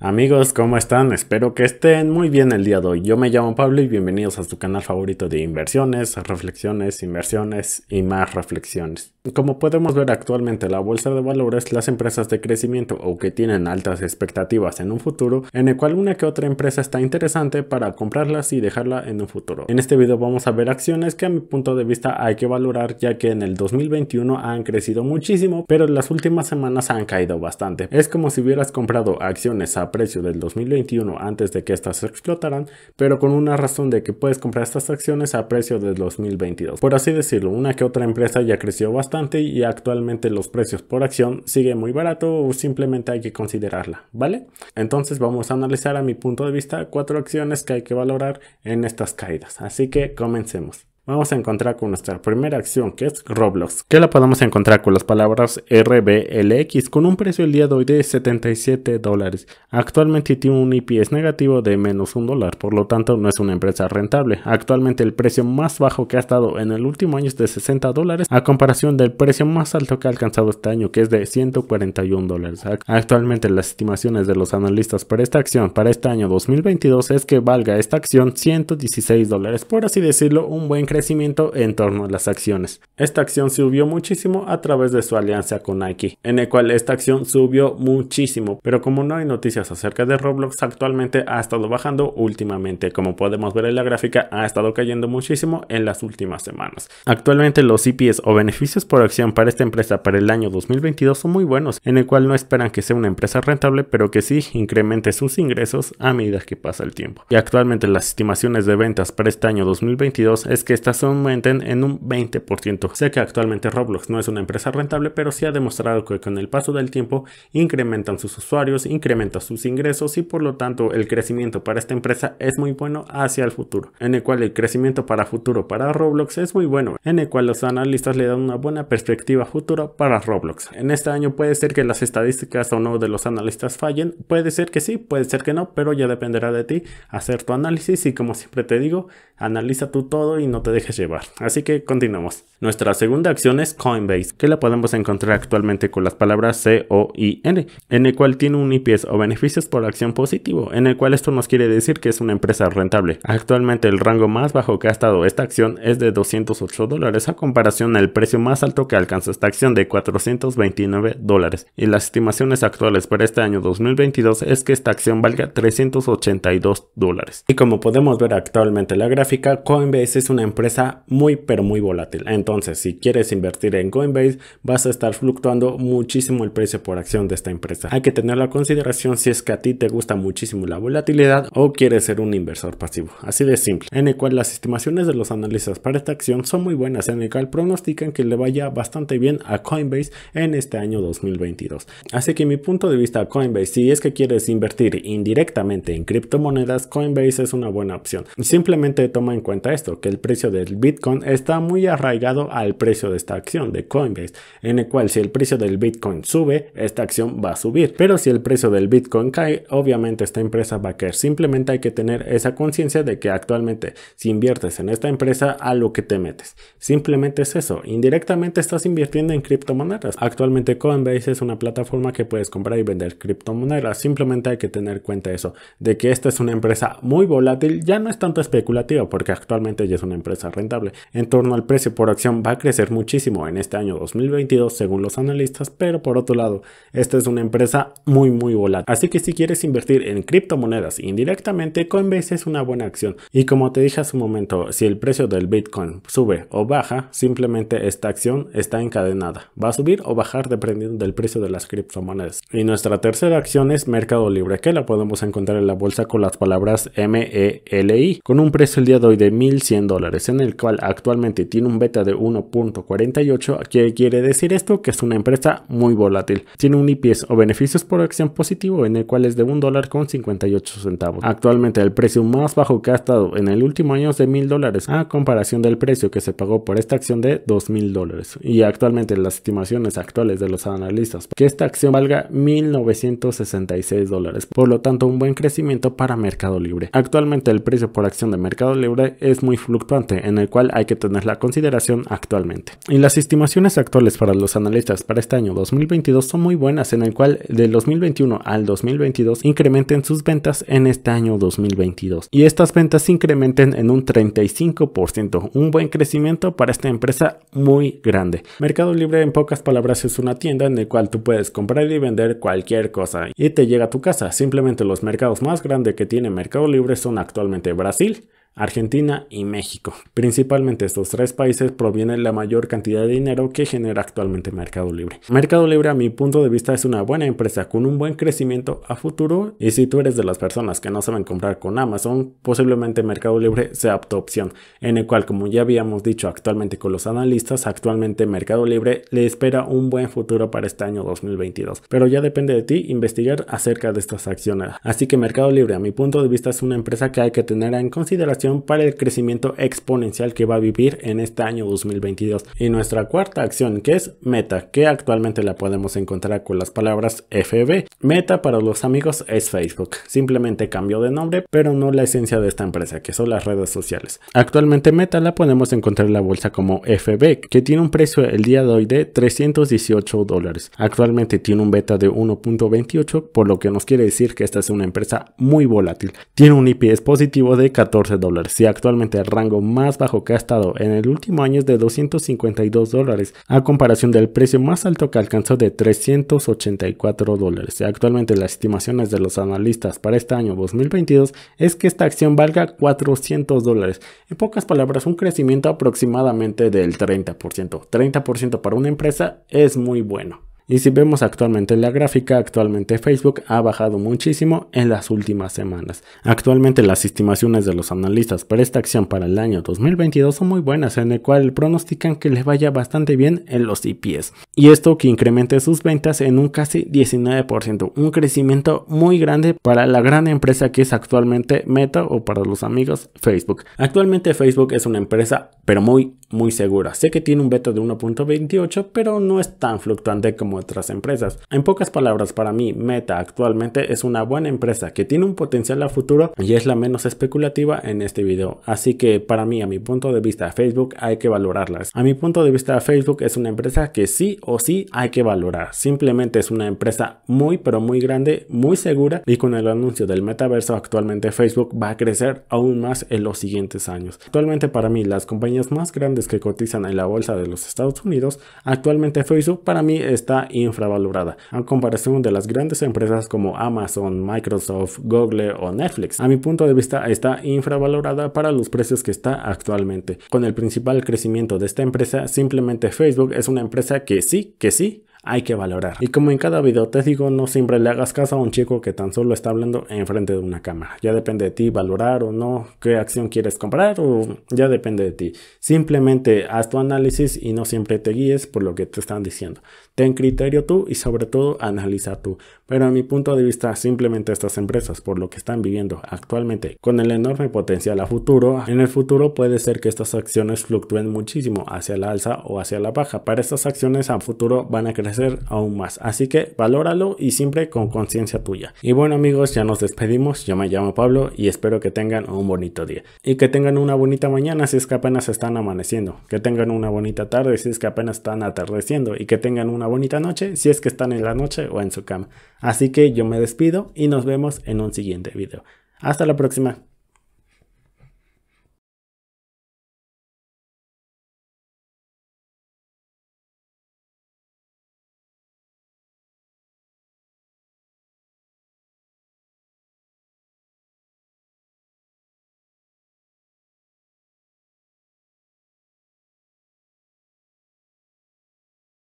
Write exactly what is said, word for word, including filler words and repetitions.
Amigos, ¿cómo están? Espero que estén muy bien el día de hoy. Yo me llamo Pablo y bienvenidos a su canal favorito de inversiones, reflexiones, inversiones y más reflexiones. Como podemos ver actualmente, la bolsa de valores, las empresas de crecimiento o que tienen altas expectativas en un futuro, en el cual una que otra empresa está interesante para comprarlas y dejarla en un futuro. En este video vamos a ver acciones que a mi punto de vista hay que valorar, ya que en el dos mil veintiuno han crecido muchísimo, pero en las últimas semanas han caído bastante. Es como si hubieras comprado acciones a precio del dos mil veintiuno antes de que estas explotaran, pero con una razón de que puedes comprar estas acciones a precio del dos mil veintidós. Por así decirlo, una que otra empresa ya creció bastante y actualmente los precios por acción siguen muy barato o simplemente hay que considerarla, ¿vale? Entonces vamos a analizar a mi punto de vista cuatro acciones que hay que valorar en estas caídas, así que comencemos. Vamos a encontrar con nuestra primera acción, que es Roblox, que la podemos encontrar con las palabras R B L X, con un precio el día de hoy de setenta y siete dólares. Actualmente tiene un E P S negativo de menos un dólar, por lo tanto no es una empresa rentable. Actualmente el precio más bajo que ha estado en el último año es de sesenta dólares, a comparación del precio más alto que ha alcanzado este año, que es de ciento cuarenta y un dólares. Actualmente las estimaciones de los analistas para esta acción para este año dos mil veintidós es que valga esta acción ciento dieciséis dólares, por así decirlo, un buen crecimiento crecimiento en torno a las acciones. Esta acción subió muchísimo a través de su alianza con Nike, en el cual esta acción subió muchísimo, pero como no hay noticias acerca de Roblox, actualmente ha estado bajando últimamente. Como podemos ver en la gráfica, ha estado cayendo muchísimo en las últimas semanas. Actualmente los E P S o beneficios por acción para esta empresa para el año dos mil veintidós son muy buenos, en el cual no esperan que sea una empresa rentable, pero que sí incremente sus ingresos a medida que pasa el tiempo. Y actualmente las estimaciones de ventas para este año dos mil veintidós es que esta aumenten en un veinte por ciento. Sé que actualmente Roblox no es una empresa rentable, pero sí ha demostrado que con el paso del tiempo incrementan sus usuarios, incrementan sus ingresos y por lo tanto el crecimiento para esta empresa es muy bueno hacia el futuro, en el cual el crecimiento para futuro para Roblox es muy bueno, en el cual los analistas le dan una buena perspectiva futura para Roblox. En este año puede ser que las estadísticas o no de los analistas fallen, puede ser que sí, puede ser que no, pero ya dependerá de ti hacer tu análisis y, como siempre te digo, analiza tú todo y no te dejes llevar. Así que continuamos. Nuestra segunda acción es Coinbase, que la podemos encontrar actualmente con las palabras C O I N, en el cual tiene un E P S o beneficios por acción positivo, en el cual esto nos quiere decir que es una empresa rentable. Actualmente el rango más bajo que ha estado esta acción es de doscientos ocho dólares, a comparación al precio más alto que alcanzó esta acción de cuatrocientos veintinueve dólares, y las estimaciones actuales para este año dos mil veintidós es que esta acción valga trescientos ochenta y dos dólares. Y como podemos ver actualmente en la gráfica, Coinbase es una empresa empresa muy pero muy volátil. Entonces, si quieres invertir en Coinbase, vas a estar fluctuando muchísimo el precio por acción de esta empresa. Hay que tenerlo en consideración si es que a ti te gusta muchísimo la volatilidad o quieres ser un inversor pasivo, así de simple. En el cual las estimaciones de los analistas para esta acción son muy buenas, en el cual pronostican que le vaya bastante bien a Coinbase en este año dos mil veintidós. Así que mi punto de vista, Coinbase, si es que quieres invertir indirectamente en criptomonedas, Coinbase es una buena opción. Simplemente toma en cuenta esto, que el precio del Bitcoin está muy arraigado al precio de esta acción de Coinbase, en el cual si el precio del Bitcoin sube, esta acción va a subir, pero si el precio del Bitcoin cae, obviamente esta empresa va a caer. Simplemente hay que tener esa conciencia de que actualmente si inviertes en esta empresa, a lo que te metes. Simplemente es eso, indirectamente estás invirtiendo en criptomonedas. Actualmente Coinbase es una plataforma que puedes comprar y vender criptomonedas, simplemente hay que tener cuenta eso, de que esta es una empresa muy volátil, ya no es tanto especulativa porque actualmente ya es una empresa rentable. En torno al precio por acción va a crecer muchísimo en este año dos mil veintidós según los analistas, pero por otro lado esta es una empresa muy muy volátil, así que si quieres invertir en criptomonedas indirectamente, Coinbase es una buena acción. Y como te dije hace un momento, si el precio del Bitcoin sube o baja, simplemente esta acción está encadenada, va a subir o bajar dependiendo del precio de las criptomonedas. Y nuestra tercera acción es Mercado Libre, que la podemos encontrar en la bolsa con las palabras M E L I, con un precio el día de hoy de mil cien dólares, en el cual actualmente tiene un beta de uno punto cuarenta y ocho. ¿Qué quiere decir esto? Que es una empresa muy volátil. Tiene un E P S o beneficios por acción positivo, en el cual es de un dólar con cincuenta y ocho centavos. Actualmente el precio más bajo que ha estado en el último año es de mil dólares, a comparación del precio que se pagó por esta acción de dos mil dólares. Y actualmente las estimaciones actuales de los analistas que esta acción valga mil novecientos sesenta y seis dólares, por lo tanto un buen crecimiento para Mercado Libre. Actualmente el precio por acción de Mercado Libre es muy fluctuante, doce, en el cual hay que tener la consideración actualmente. Y las estimaciones actuales para los analistas para este año dos mil veintidós son muy buenas, en el cual del dos mil veintiuno al dos mil veintidós incrementen sus ventas en este año dos mil veintidós. Y estas ventas se incrementen en un treinta y cinco por ciento, un buen crecimiento para esta empresa muy grande. Mercado Libre, en pocas palabras, es una tienda en la cual tú puedes comprar y vender cualquier cosa y te llega a tu casa. Simplemente los mercados más grandes que tiene Mercado Libre son actualmente Brasil, Argentina y México. Principalmente estos tres países provienen la mayor cantidad de dinero que genera actualmente Mercado Libre. Mercado Libre, a mi punto de vista, es una buena empresa con un buen crecimiento a futuro, y si tú eres de las personas que no saben comprar con Amazon, posiblemente Mercado Libre sea tu opción, en el cual, como ya habíamos dicho actualmente con los analistas, actualmente Mercado Libre le espera un buen futuro para este año dos mil veintidós, pero ya depende de ti investigar acerca de estas acciones. Así que Mercado Libre, a mi punto de vista, es una empresa que hay que tener en consideración para el crecimiento exponencial que va a vivir en este año dos mil veintidós. Y nuestra cuarta acción, que es Meta, que actualmente la podemos encontrar con las palabras F B. Meta para los amigos es Facebook, simplemente cambió de nombre, pero no la esencia de esta empresa, que son las redes sociales. Actualmente Meta la podemos encontrar en la bolsa como F B, que tiene un precio el día de hoy de trescientos dieciocho dólares. Actualmente tiene un beta de uno punto veintiocho, por lo que nos quiere decir que esta es una empresa muy volátil. Tiene un I P S positivo de catorce dólares. Si actualmente el rango más bajo que ha estado en el último año es de doscientos cincuenta y dos dólares, a comparación del precio más alto que alcanzó de trescientos ochenta y cuatro dólares. Si actualmente las estimaciones de los analistas para este año dos mil veintidós es que esta acción valga cuatrocientos dólares. En pocas palabras, un crecimiento aproximadamente del treinta por ciento. treinta por ciento para una empresa es muy bueno. Y si vemos actualmente la gráfica, actualmente Facebook ha bajado muchísimo en las últimas semanas. Actualmente las estimaciones de los analistas para esta acción para el año dos mil veintidós son muy buenas, en el cual pronostican que les vaya bastante bien en los I P S. Y esto que incremente sus ventas en un casi diecinueve por ciento, un crecimiento muy grande para la gran empresa que es actualmente Meta, o para los amigos Facebook. Actualmente Facebook es una empresa pero muy muy segura. Sé que tiene un beta de uno punto veintiocho, pero no es tan fluctuante como otras empresas. En pocas palabras, para mí Meta actualmente es una buena empresa que tiene un potencial a futuro y es la menos especulativa en este video. Así que para mí, a mi punto de vista, Facebook hay que valorarlas. A mi punto de vista, Facebook es una empresa que sí o sí hay que valorar. Simplemente es una empresa muy pero muy grande, muy segura, y con el anuncio del metaverso actualmente Facebook va a crecer aún más en los siguientes años. Actualmente para mí las compañías más grandes que cotizan en la bolsa de los Estados Unidos, actualmente Facebook para mí está infravalorada a comparación de las grandes empresas como Amazon, Microsoft, Google o Netflix. A mi punto de vista está infravalorada para los precios que está actualmente. Con el principal crecimiento de esta empresa, simplemente Facebook es una empresa que sí, que sí hay que valorar. Y como en cada video te digo, no siempre le hagas caso a un chico que tan solo está hablando enfrente de una cámara. Ya depende de ti valorar o no qué acción quieres comprar, o ya depende de ti. Simplemente haz tu análisis y no siempre te guíes por lo que te están diciendo. Ten criterio tú y sobre todo analiza tú. Pero a mi punto de vista, simplemente estas empresas, por lo que están viviendo actualmente, con el enorme potencial a futuro, en el futuro puede ser que estas acciones fluctúen muchísimo hacia la alza o hacia la baja. Para estas acciones a futuro van a crecer hacer aún más, así que valóralo y siempre con conciencia tuya. Y bueno amigos, ya nos despedimos. Yo me llamo Pablo y espero que tengan un bonito día y que tengan una bonita mañana si es que apenas están amaneciendo, que tengan una bonita tarde si es que apenas están atardeciendo, y que tengan una bonita noche si es que están en la noche o en su cama. Así que yo me despido y nos vemos en un siguiente video. Hasta la próxima.